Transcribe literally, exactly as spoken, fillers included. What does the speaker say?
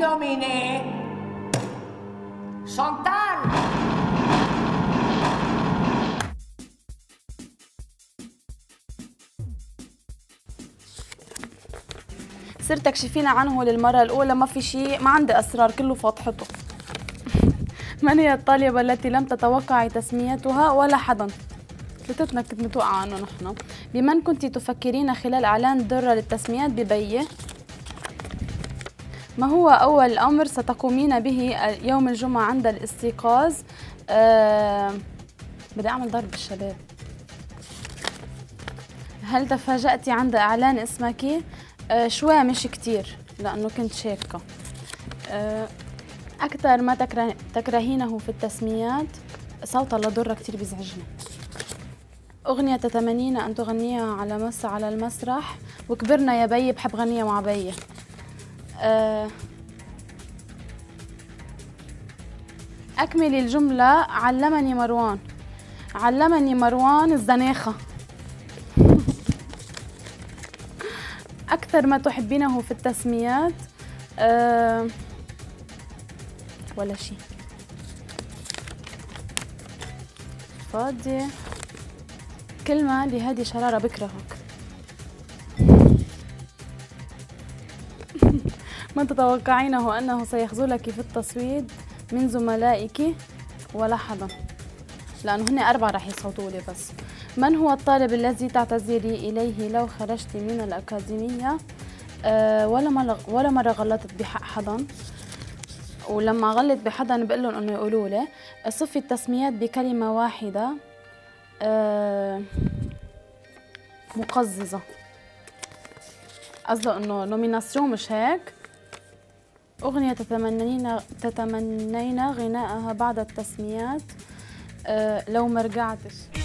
دوميني شانتال. صرت تكشفينا عنه للمرة الأولى. ما في شيء، ما عندي أسرار، كله فضحته. من هي الطالبة التي لم تتوقعي تسميتها ولا حدا؟ ثلاثتنا كنت متوقعة عنه نحن. بمن كنت تفكرين خلال إعلان درة للتسميات ببيه؟ ما هو أول أمر ستقومين به يوم الجمعة عند الاستيقاظ؟ أه... بدي أعمل ضرب الشباب. هل تفاجأتي عند إعلان اسمك؟ أه شوي مش كتير لأنه كنت شاكة. أه أكثر ما تكره تكرهينه في التسميات. صوت الله ضرة كتير بيزعجني. أغنية تتمنين أن تغنيها على مسا على المسرح؟ وكبرنا يا بي، بحب غنيها مع بي. أه أكملي الجملة. علمني مروان علمني مروان الزناخة. أكثر ما تحبينه في التسميات؟ أه ولا شيء. فاضي. كلمة لهذه شرارة بكرهك. ما تتوقعينه أنه سيخذلك في التصويت من زملائك؟ ولا حدا لأنه هن أربعة رح يصوتولي بس. من هو الطالب الذي تعتذري إليه لو خرجت من الأكاديمية؟ أه ولا مرة ولا مرة غلطت بحق حدا، ولما غلط بحدا بقول لهم إنه يقولوا لي. صفي التسميات بكلمة واحدة. أه مقززة، قصده إنه نوميناسيون مش هيك. أغنية تتمنين تتمنين غناءها بعد التسميات؟ أه لو ما رجعتش.